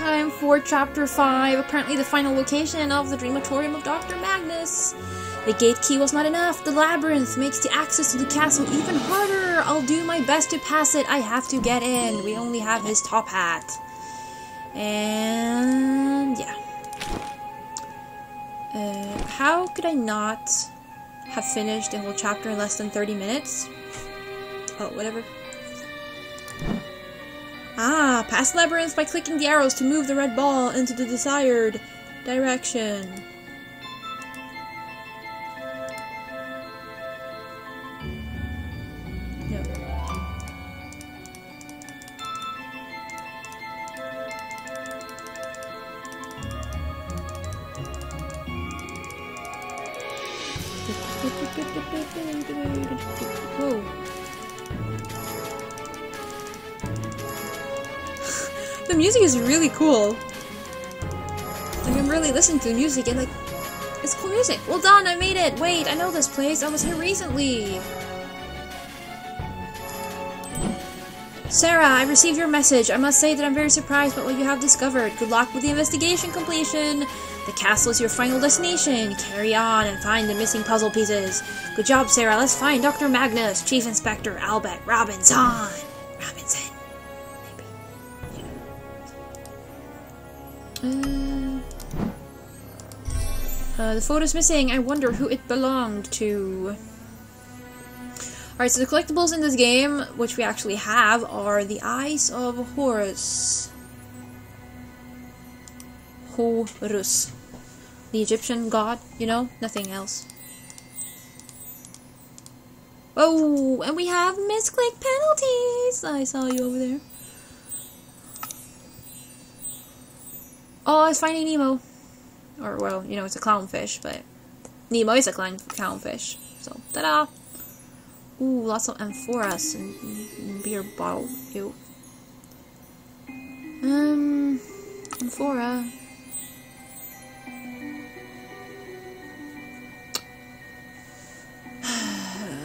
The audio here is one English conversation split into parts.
time for Chapter 5, apparently the final location of the Dreamatorium of Dr. Magnus. The gate key was not enough. The labyrinth makes the access to the castle even harder. I'll do my best to pass it. I have to get in. We only have his top hat. And yeah. How could I not have finished the whole chapter in less than 30 minutes? Oh, whatever. Ah, pass labyrinth by clicking the arrows to move the red ball into the desired direction. No. Whoa. The music is really cool. Like, I'm really listening to the music and like, it's cool music. Well done, I made it. Wait, I know this place. I was here recently. Sarah, I received your message. I must say that I'm very surprised by what you have discovered. Good luck with the investigation completion. The castle is your final destination. Carry on and find the missing puzzle pieces. Good job, Sarah. Let's find Dr. Magnus, Chief Inspector Albert Robinson. The photo's missing. I wonder who it belonged to. Alright, so the collectibles in this game, which we actually have, are the Eyes of Horus. Horus. The Egyptian god, you know? Nothing else. Oh, and we have misclick penalties! I saw you over there. Oh, it's Finding Nemo. Or, well, you know, it's a clownfish, but Nemo is a clownfish. So, ta-da! Ooh, lots of amphoras and beer bottle. Ew. Amphora.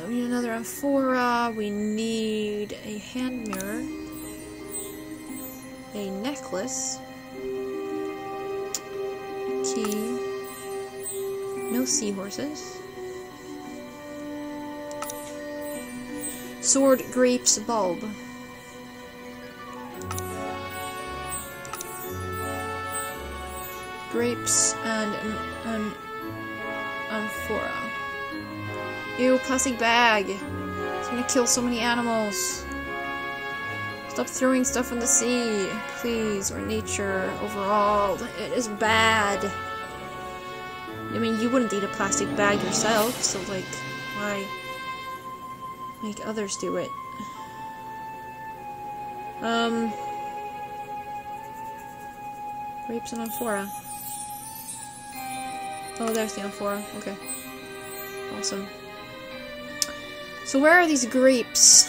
We need another amphora. We need a hand mirror. A necklace. Key. No seahorses. Sword, grapes, bulb. Grapes and an amphora. Ew, plastic bag. It's gonna kill so many animals. Stop throwing stuff in the sea, please, or nature overall. It is bad. I mean, you wouldn't eat a plastic bag yourself, so like, why make others do it? Grapes and amphora. Oh, there's the amphora. Okay. Awesome. So where are these grapes?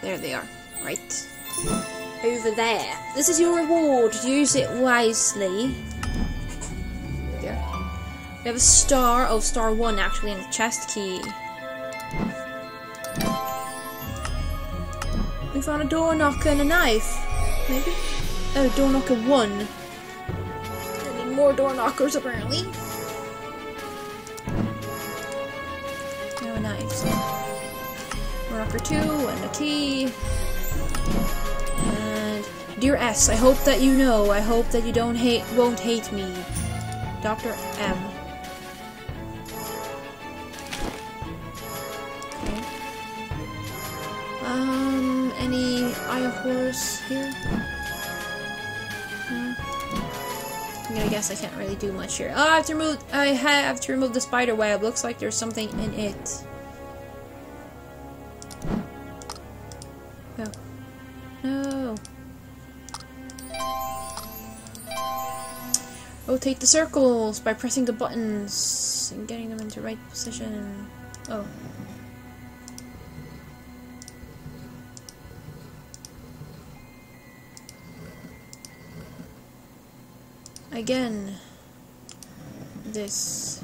There they are. Right. Over there. This is your reward. Use it wisely. There. We have a star. Oh, star 1 actually, and a chest key. We found a door knocker and a knife. Maybe? Oh, door knocker 1. I need more door knockers apparently. No knives. Rocker 2 and a key. And dear S, I hope that you know. I hope that you won't hate me, Dr. M. Okay. Any Eye of Horus here? I'm gonna guess I can't really do much here. Oh, I have to remove the spider web. Looks like there's something in it. No. Rotate the circles by pressing the buttons and getting them into right position. Oh. Again, this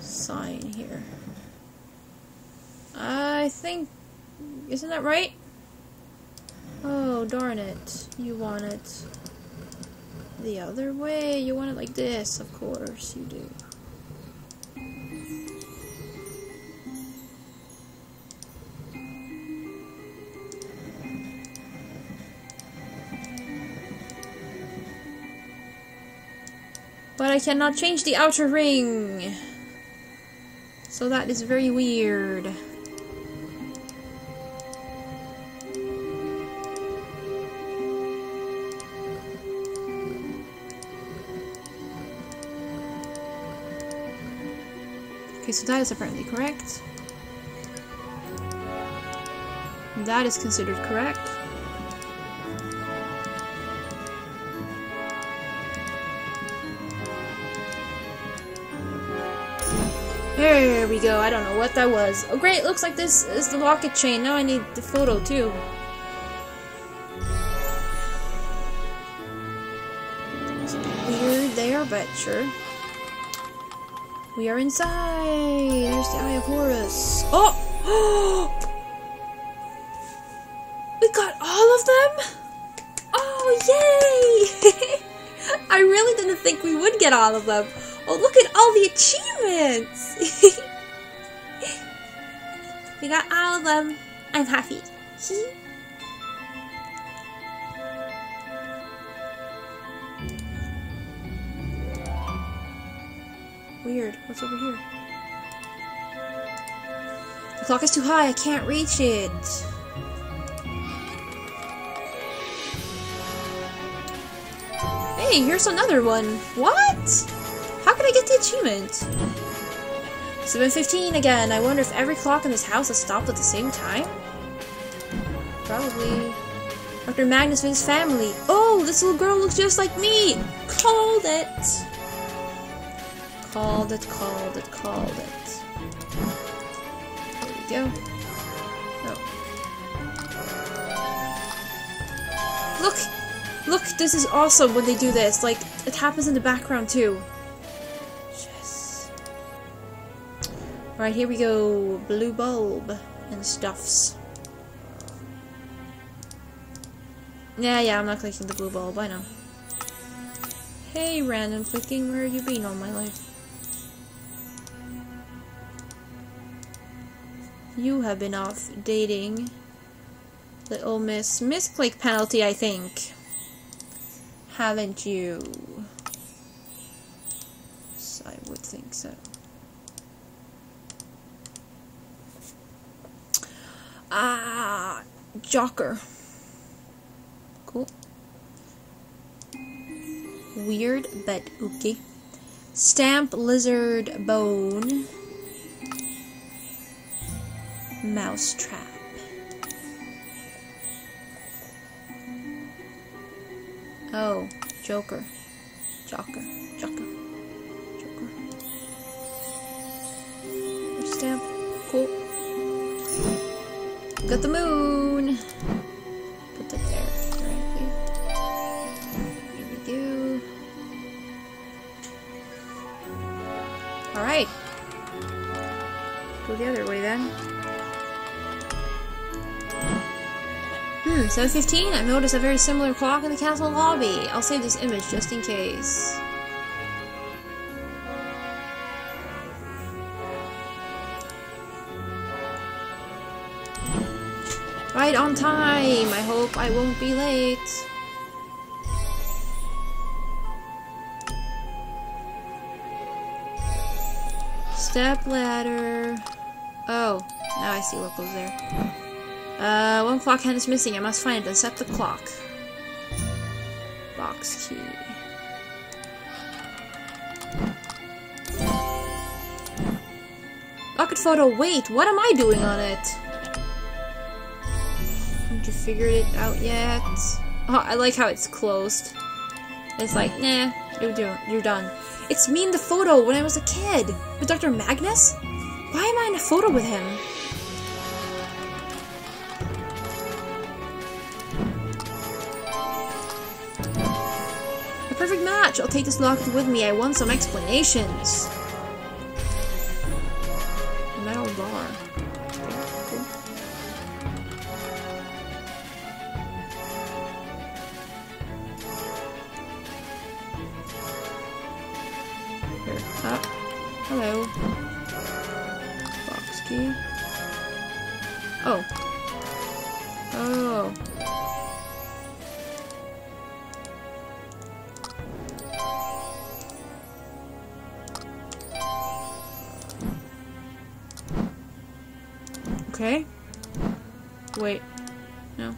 sign here. I think, isn't that right? Oh, darn it. You want it the other way. You want it like this, of course you do. But I cannot change the outer ring! So that is very weird. Okay, so that is apparently correct. And that is considered correct. There we go, I don't know what that was. Oh great, looks like this is the locket chain. Now I need the photo too. It's a bit weird there, but sure. We are inside! There's the Eye of Horus. Oh! We got all of them? Oh, yay! I really didn't think we would get all of them. Oh, look at all the achievements! We got all of them. I'm happy. Weird. What's over here? The clock is too high. I can't reach it. Hey, here's another one. What? How can I get the achievement? 7:15 again. I wonder if every clock in this house has stopped at the same time? Probably. Dr. Magnus and his family. Oh, this little girl looks just like me! Called it! Called it, called it, called it. There we go. Oh. Look! Look, this is awesome when they do this. Like, it happens in the background too. Right, here we go. Blue bulb and stuffs. Yeah, I'm not clicking the blue bulb, I know. Hey, random clicking, where have you been all my life? You have been off dating little Miss Misclick penalty, I think. Haven't you? Yes, I would think so. Ah, Jocker. Cool. Weird, but okay. Stamp, lizard, bone. Mousetrap. Oh, Joker. Jocker. Jocker. Joker. Stamp. Cool. Got the moon! Put that there. Right, here we go. Alright. Go the other way then. 7:15. I've noticed a very similar clock in the castle lobby. I'll save this image just in case. Right on time! I hope I won't be late. Step ladder. Oh, now I see what goes there. One clock hand is missing. I must find it and set the clock. Box key. Locket photo. Wait, what am I doing on it? You figured it out yet? Oh, I like how it's closed. It's like, nah, you're done. It's me in the photo when I was a kid with Dr. Magnus. Why am I in a photo with him? A perfect match. I'll take this locket with me. I want some explanations. Metal bar. What's up? Hello. Box key. Oh. Oh. Okay. Wait. No.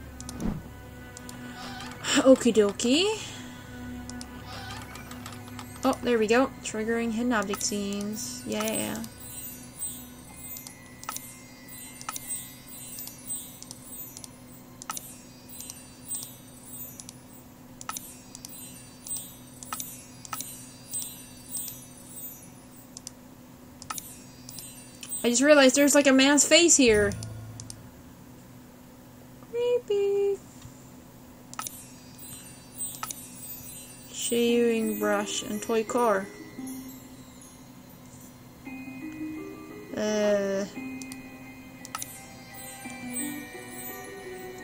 Okie dokie. Oh, there we go. Triggering hidden object scenes. Yeah. I just realized there's like a man's face here. Creepy. Shaving brush and toy car.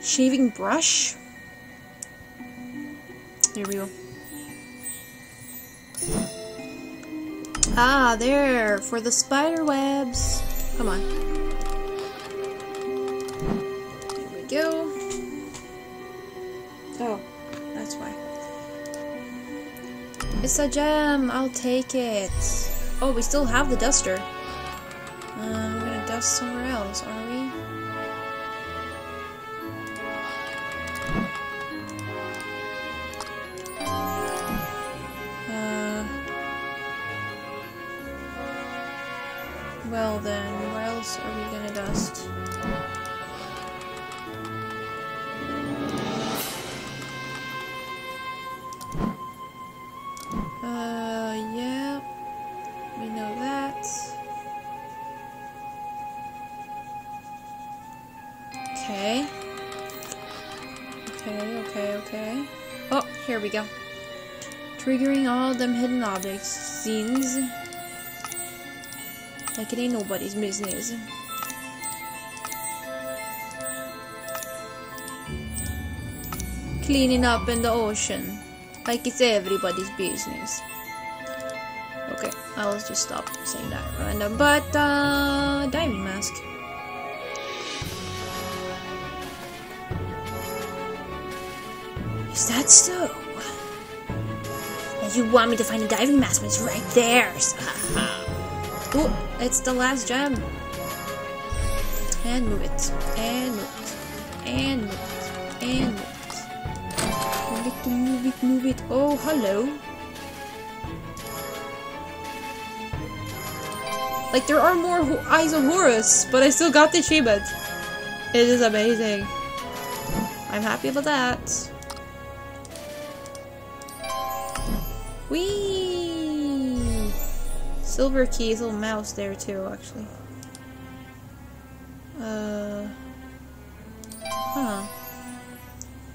Shaving brush? Here we go. Ah, there! For the spider webs! Come on. There we go. Oh, that's why. It's a gem! I'll take it! Oh, we still have the duster. We're gonna dust somewhere else, are we? Well then, where else are we gonna dust? Yeah. We know that. Okay. Okay. Oh, here we go. Triggering all them hidden objects scenes. Like it ain't nobody's business. Cleaning up in the ocean. Like it's everybody's business. Okay, I'll just stop saying that random. But, diving mask. Is that so? And you want me to find a diving mask when it's right there? Oh, it's the last gem. And move it. And move it. And move it. And move it. Move it. Oh, hello. Like, there are more Eyes of Horus, but I still got the achievement. It is amazing. I'm happy about that. Whee! Silver keys, little mouse there too, actually. Huh.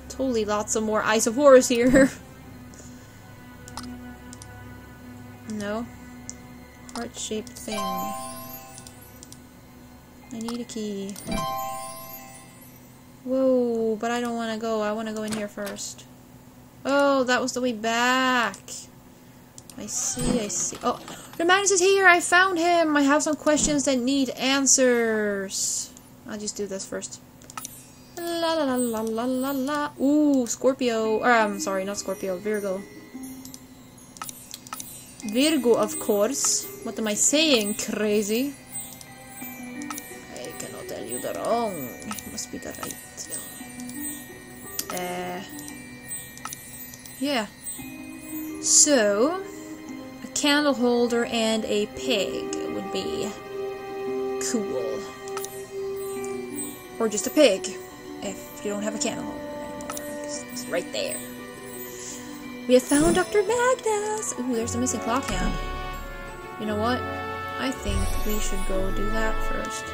Totally lots of more Eyes of Horus here. No. Heart-shaped thing. I need a key. Whoa, but I don't want to go. I want to go in here first. Oh, that was the way back. I see. Oh, Dr. Magnus is here! I found him! I have some questions that need answers. I'll just do this first. La la la. Ooh, Scorpio. I'm sorry, not Scorpio. Virgo. Virgo, of course. What am I saying, crazy? I cannot tell you the wrong. It must be the right. Yeah. So... candle holder and a pig would be cool. Or just a pig, if you don't have a candle holder anymore. It's right there. We have found Dr. Magnus! Ooh, there's a missing clock hand. You know what? I think we should go do that first.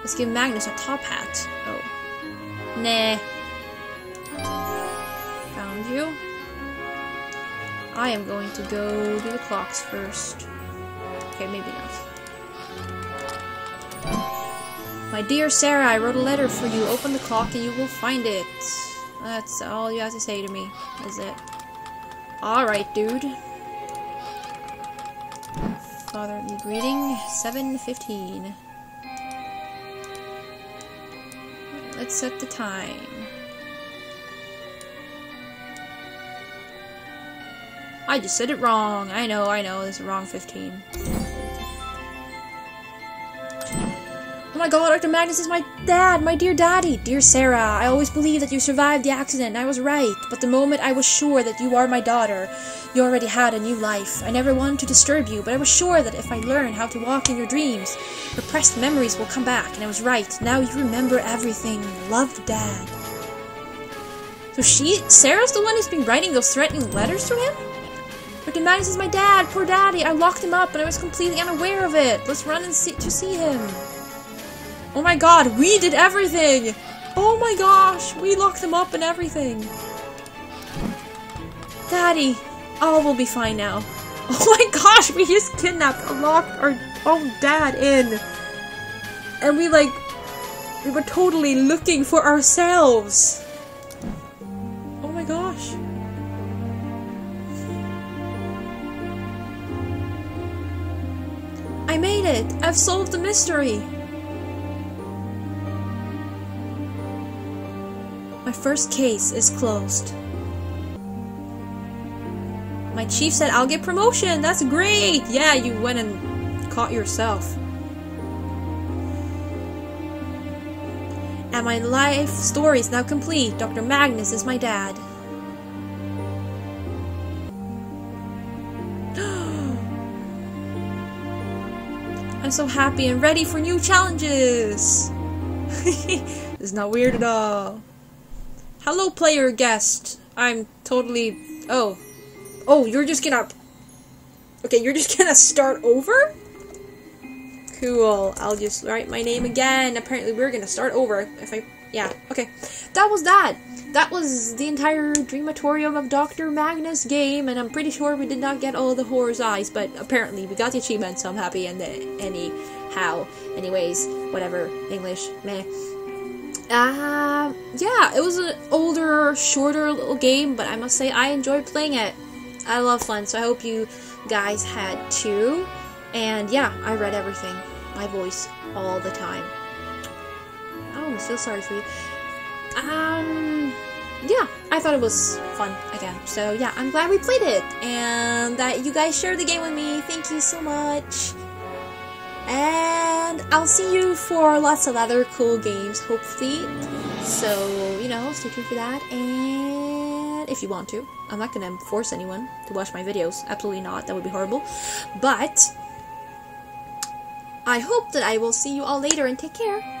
Let's give Magnus a top hat. Oh. Nah. Found you. I am going to go do the clocks first. Okay, maybe not. My dear Sarah, I wrote a letter for you. Open the clock and you will find it. That's all you have to say to me, is it? Alright, dude. fatherly greeting, 7:15. Let's set the time. I just said it wrong. I know, this is wrong 15. Oh my god, Dr. Magnus is my dad, my dear daddy! Dear Sarah, I always believed that you survived the accident, and I was right. But the moment I was sure that you are my daughter, you already had a new life. I never wanted to disturb you, but I was sure that if I learned how to walk in your dreams, repressed memories will come back, and I was right. Now you remember everything. Love, Dad. So Sarah's the one who's been writing those threatening letters to him? Dr. Magnus is my dad, poor daddy. I locked him up, and I was completely unaware of it. Let's run and see him. Oh my god, we did everything! Oh my gosh, we locked them up and everything. Daddy, all will be fine now. Oh my gosh, we just kidnapped and locked our own dad in. And we were totally looking for ourselves. Oh my gosh. I made it! I've solved the mystery! My first case is closed. My chief said I'll get promotion! That's great! Yeah, you went and caught yourself. And my life story is now complete. Dr. Magnus is my dad. I'm so happy and ready for new challenges! It's not weird at all. Hello, player guest. I'm totally... Oh, you're just gonna... Okay, you're just gonna start over? Cool. I'll just write my name again. Apparently we're gonna start over if I... Yeah, okay. That was that. That was the entire Dreamatorium of Dr. Magnus game, and I'm pretty sure we did not get all the horror's eyes, but apparently we got the achievement, so I'm happy and anyhow. Anyways, whatever. English. Meh. Yeah, it was an older, shorter little game, but I must say I enjoyed playing it. I love fun, so I hope you guys had too. And yeah, I read everything. My voice all the time. I almost feel sorry for you. Yeah, I thought it was fun again. So yeah, I'm glad we played it, and that you guys shared the game with me. Thank you so much. And I'll see you for lots of other cool games, hopefully. So, you know, stay tuned for that. And if you want to, I'm not gonna force anyone to watch my videos. Absolutely not. That would be horrible. But I hope that I will see you all later, and take care.